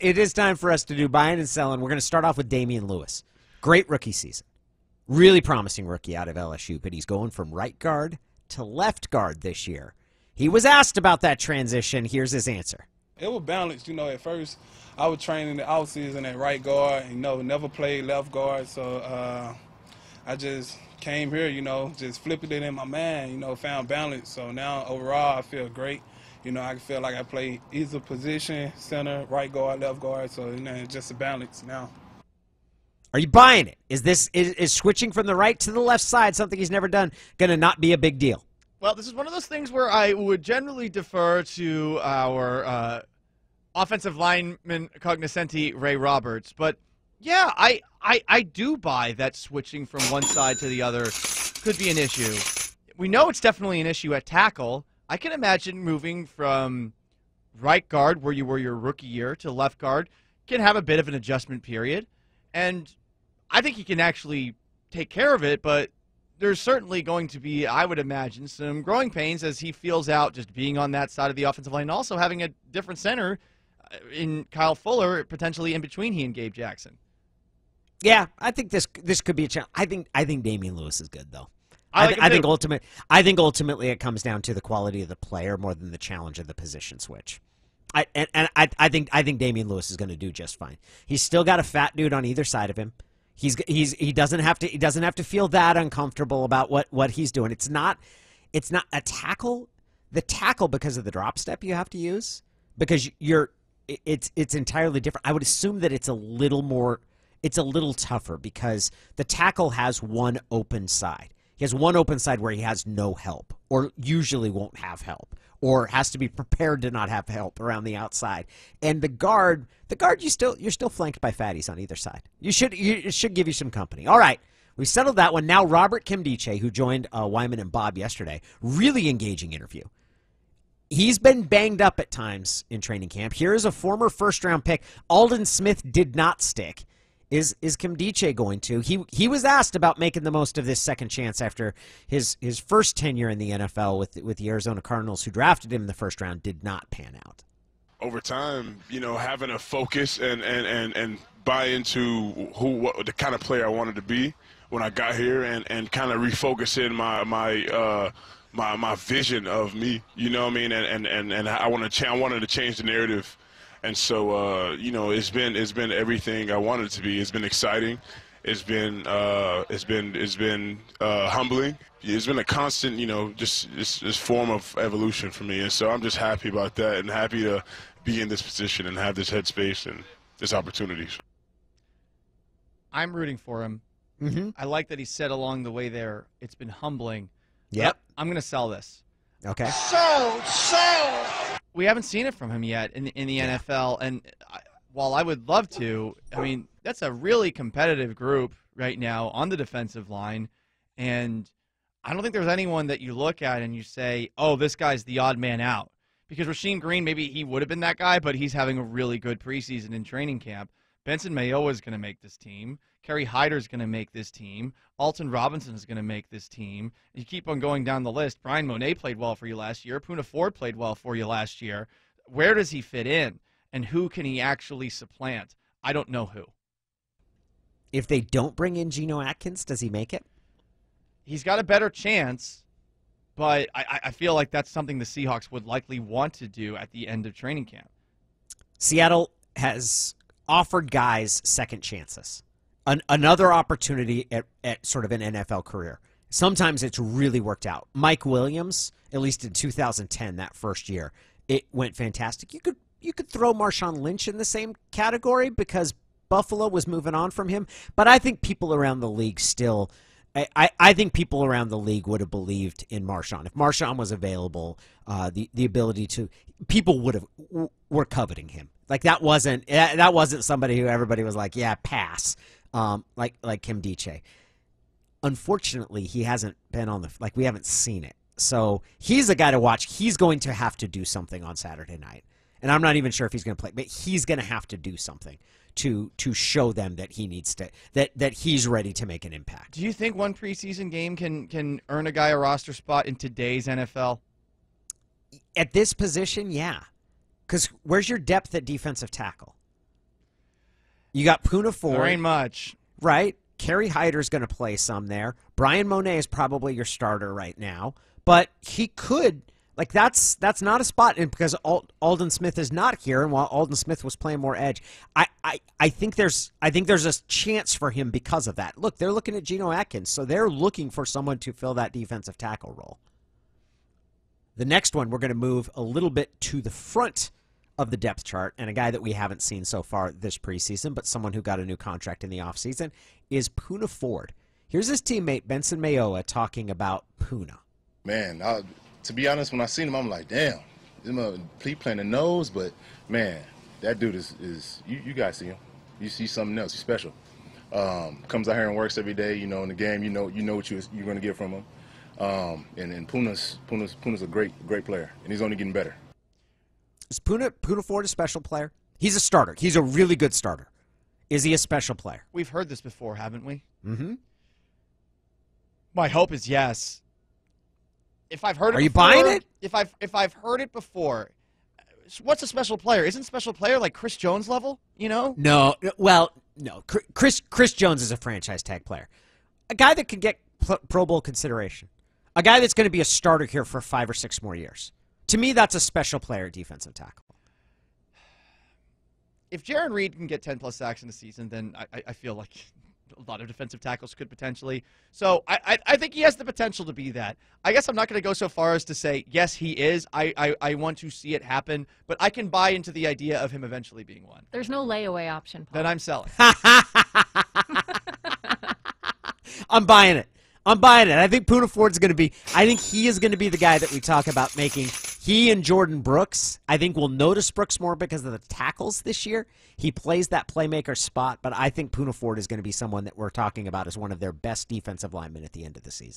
It is time for us to do buying and selling. We're going to start off with Damien Lewis. Great rookie season. Really promising rookie out of LSU, but he's going from right guard to left guard this year. He was asked about that transition. Here's his answer. It was balanced. You know, at first I was training the offseason at right guard, you know, never played left guard. So I just came here, you know, just flipping it in my mind, you know, found balance. So now overall I feel great. You know, I feel like I play either position, center, right guard, left guard. So, you know, it's just a balance now. Are you buying it? Is switching from the right to the left side, something he's never done, going to not be a big deal? Well, this is one of those things where I would generally defer to our offensive lineman cognoscenti, Ray Roberts. But, yeah, I do buy that switching from one side to the other could be an issue. We know it's definitely an issue at tackle. I can imagine moving from right guard, where you were your rookie year, to left guard can have a bit of an adjustment period. And I think he can actually take care of it, but there's certainly going to be, I would imagine, some growing pains as he feels out just being on that side of the offensive line, and also having a different center in Kyle Fuller, potentially in between he and Gabe Jackson. Yeah, I think this could be a challenge. I think Damien Lewis is good, though. I think ultimately it comes down to the quality of the player more than the challenge of the position switch. I think Damien Lewis is going to do just fine. He's still got a fat dude on either side of him. He doesn't have to feel that uncomfortable about what he's doing. It's not a tackle. The tackle, because of the drop step you have to use, because it's entirely different. I would assume that it's a little tougher because the tackle has one open side. He has one open side where he has no help, or usually won't have help, or has to be prepared to not have help around the outside. And the guard, you're still flanked by fatties on either side. It should give you some company. All right, we settled that one. Now Robert Nkemdiche, who joined Wyman and Bob yesterday, really engaging interview. He's been banged up at times in training camp. Here is a former first-round pick. Aldon Smith did not stick. Is Nkemdiche going to? He was asked about making the most of this second chance after his first tenure in the NFL with the Arizona Cardinals, who drafted him in the first round, did not pan out. Over time, you know, having a focus and buy into what the kind of player I wanted to be when I got here, and kind of refocusing my vision of me, you know what I mean, and I wanted to change the narrative. And so, you know, it's been everything I wanted it to be. It's been exciting. It's been humbling. It's been a constant, you know, just this form of evolution for me. And so I'm just happy about that, and happy to be in this position and have this headspace and this opportunity. I'm rooting for him. Mm-hmm. I like that he said along the way there, it's been humbling. Yep. But I'm going to sell this. Okay. Sell. We haven't seen it from him yet in the NFL, and while I would love to, I mean, that's a really competitive group right now on the defensive line, and I don't think there's anyone that you look at and you say, oh, this guy's the odd man out, because Rasheem Green, maybe he would have been that guy, but he's having a really good preseason in training camp. Benson Mayowa is going to make this team. Kerry Hyder is going to make this team. Alton Robinson is going to make this team. You keep on going down the list. Brian Monet played well for you last year. Poona Ford played well for you last year. Where does he fit in, and who can he actually supplant? I don't know who. If they don't bring in Geno Atkins, does he make it? He's got a better chance, but I feel like that's something the Seahawks would likely want to do at the end of training camp. Seattle has offered guys second chances, another opportunity at sort of an NFL career. Sometimes it's really worked out. Mike Williams, at least in 2010, that first year, it went fantastic. You could throw Marshawn Lynch in the same category because Buffalo was moving on from him, but I think people around the league still, I think people around the league would have believed in Marshawn. If Marshawn was available, the ability to, people were coveting him. Like that wasn't somebody who everybody was like, yeah, pass. Like Nkemdiche. Unfortunately, he hasn't been on the, like, we haven't seen it. So he's a guy to watch. He's going to have to do something on Saturday night, and I'm not even sure if he's going to play, but he's going to have to do something to show them that he needs to, that he's ready to make an impact. Do you think one preseason game can earn a guy a roster spot in today's NFL? At this position, yeah. Because where's your depth at defensive tackle? You got Poona Ford. There ain't much. Right? Kerry Hyder's going to play some there. Brian Monet is probably your starter right now. But he could – like, that's not a spot because Aldon Smith is not here. And while Aldon Smith was playing more edge, I think there's a chance for him because of that. Look, they're looking at Geno Atkins, so they're looking for someone to fill that defensive tackle role. The next one, we're going to move a little bit to the front of the depth chart, and a guy that we haven't seen so far this preseason, but someone who got a new contract in the offseason, is Poona Ford. Here's his teammate, Benson Mayowa, talking about Poona. Man, to be honest, when I seen him, I'm like, damn, he's playing the nose, but, man, that dude is you guys see him. You see something else. He's special. Comes out here and works every day, in the game. You know what you're going to get from him. And Poona's a great player, and he's only getting better. Is Poona Ford a special player? He's a starter. He's a really good starter. Is he a special player? We've heard this before, haven't we? Mm-hmm. My hope is yes. If I've heard it before, are you buying it? If I've heard it before, what's a special player? Isn't special player like Chris Jones level? No. Well, no. Chris Jones is a franchise tag player, a guy that could get Pro Bowl consideration, a guy that's going to be a starter here for 5 or 6 more years. To me, that's a special player defensive tackle. If Jaron Reed can get 10-plus sacks in a season, then I feel like a lot of defensive tackles could potentially. So I think he has the potential to be that. I guess I'm not going to go so far as to say, yes, he is. I want to see it happen, but I can buy into the idea of him eventually being one. There's no layaway option, Paul. Then I'm selling. I'm buying it. I'm buying it. I think Poona Ford's going to be – I think he is going to be the guy that we talk about making. He and Jordan Brooks, I think we'll notice Brooks more because of the tackles this year. He plays that playmaker spot, but I think Poona Ford is going to be someone that we're talking about as one of their best defensive linemen at the end of the season.